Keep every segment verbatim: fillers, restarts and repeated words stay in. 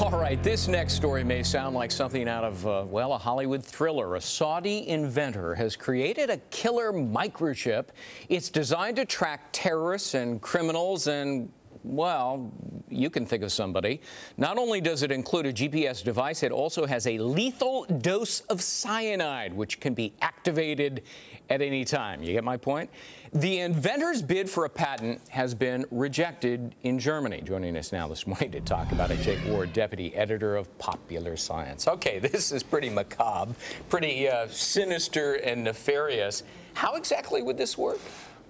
All right, this next story may sound like something out of, uh, well, a Hollywood thriller. A Saudi inventor has created a killer microchip. It's designed to track terrorists and criminals and, well, you can think of somebody. Not only does it include a G P S device, it also has a lethal dose of cyanide, which can be activated at any time. You get my point? The inventor's bid for a patent has been rejected in Germany. Joining us now this morning to talk about it, Jake Ward, deputy editor of Popular Science. Okay, this is pretty macabre, pretty uh, sinister and nefarious. How exactly would this work?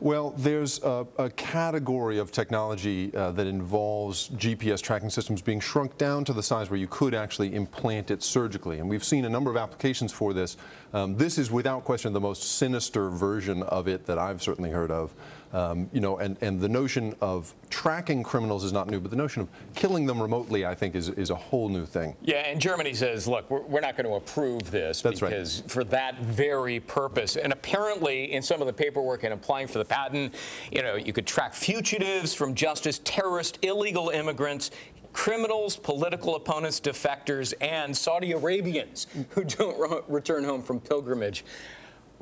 Well, there's a, a category of technology uh, that involves G P S tracking systems being shrunk down to the size where you could actually implant it surgically. And we've seen a number of applications for this. Um, this is without question the most sinister version of it that I've certainly heard of. Um, you know, and, and the notion of tracking criminals is not new, but the notion of killing them remotely, I think, is, is a whole new thing. Yeah, and Germany says, look, we're, we're not going to approve this. That's because right. For that very purpose. And apparently, in some of the paperwork and applying for the patent, you know, you could track fugitives from justice, terrorists, illegal immigrants, criminals, political opponents, defectors, and Saudi Arabians who don't return home from pilgrimage.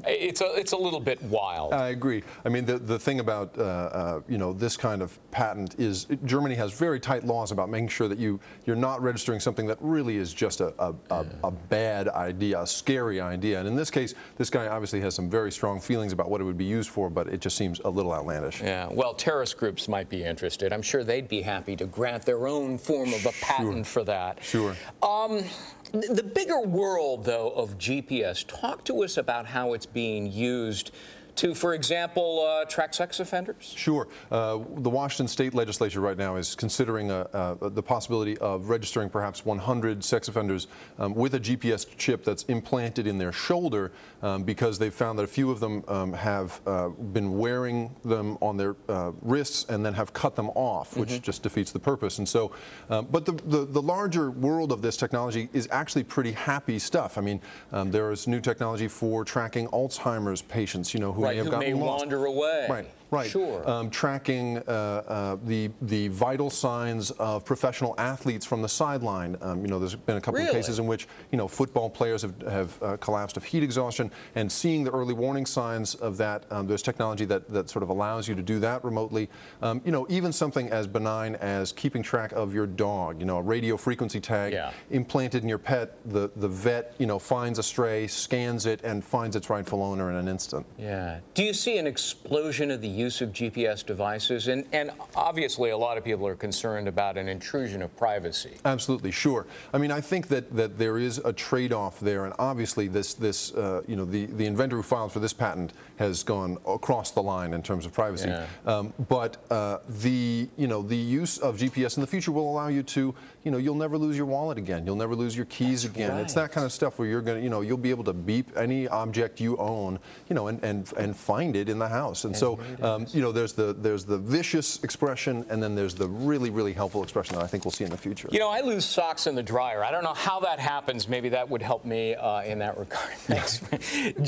It's a, it's a little bit wild. I agree. I mean, the, the thing about, uh, uh, you know, this kind of patent is Germany has very tight laws about making sure that you, you're not registering something that really is just a, a, yeah. a, a bad idea, a scary idea. And in this case, this guy obviously has some very strong feelings about what it would be used for, but it just seems a little outlandish. Yeah, well, terrorist groups might be interested. I'm sure they'd be happy to grant their own form of a patent sure. for that. Sure. Um, The bigger world, though, of G P S, talk to us about how it's being used to, for example, uh, track sex offenders? Sure. Uh, the Washington state legislature right now is considering a, a, the possibility of registering perhaps one hundred sex offenders um, with a G P S chip that's implanted in their shoulder um, because they've found that a few of them um, have uh, been wearing them on their uh, wrists and then have cut them off, which mm-hmm. just defeats the purpose. And so, uh, but the, the, the larger world of this technology is actually pretty happy stuff. I mean, um, there is new technology for tracking Alzheimer's patients, you know, who right. Who may lost. wander away. Right, right. Sure. Um, tracking uh, uh, the the vital signs of professional athletes from the sideline. Um, you know, there's been a couple really? of cases in which you know football players have have uh, collapsed of heat exhaustion, and seeing the early warning signs of that. Um, there's technology that that sort of allows you to do that remotely. Um, you know, even something as benign as keeping track of your dog. You know, a radio frequency tag yeah. implanted in your pet. The the vet you know finds a stray, scans it, and finds its rightful owner in an instant. Yeah. Do you see an explosion of the use of G P S devices? And, and obviously, a lot of people are concerned about an intrusion of privacy. Absolutely, sure. I mean, I think that, that there is a trade-off there. And obviously, this, this uh, you know, the, the inventor who filed for this patent has gone across the line in terms of privacy. Yeah. Um, but uh, the, you know, the use of G P S in the future will allow you to, you know, you'll never lose your wallet again. You'll never lose your keys That's again. Right. It's that kind of stuff where you're going to, you know, you'll be able to beep any object you own, you know, and, and, and find it in the house. And so, um, you know, there's the there's the vicious expression, and then there's the really, really helpful expression that I think we'll see in the future. You know, I lose socks in the dryer. I don't know how that happens. Maybe that would help me uh, in that regard. Thanks.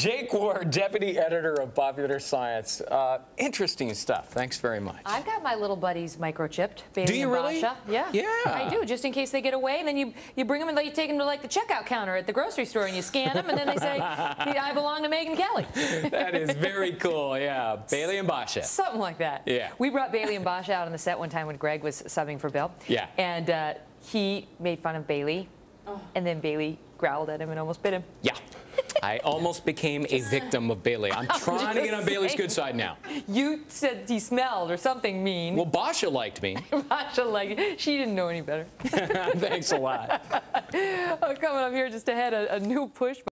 Jake Ward, deputy editor of Popular Science. Uh, interesting stuff. Thanks very much. I've got my little buddies microchipped. Bailey do you and really? Basha. Yeah. Yeah. I do, just in case they get away. And then you, you bring them and you take them to, like, the checkout counter at the grocery store, and you scan them, and then they say, I belong to Megyn Kelly. That is very Very cool, yeah. Bailey and Basha. Something like that. Yeah. We brought Bailey and Basha out on the set one time when Greg was subbing for Bill. Yeah. And uh, he made fun of Bailey, oh. and then Bailey growled at him and almost bit him. Yeah. I almost became a victim of Bailey. I'm trying to get on Bailey's good side now. You said he smelled or something mean. Well, Basha liked me. Basha liked me. She didn't know any better. Thanks a lot. Coming up here just ahead, a, a new push.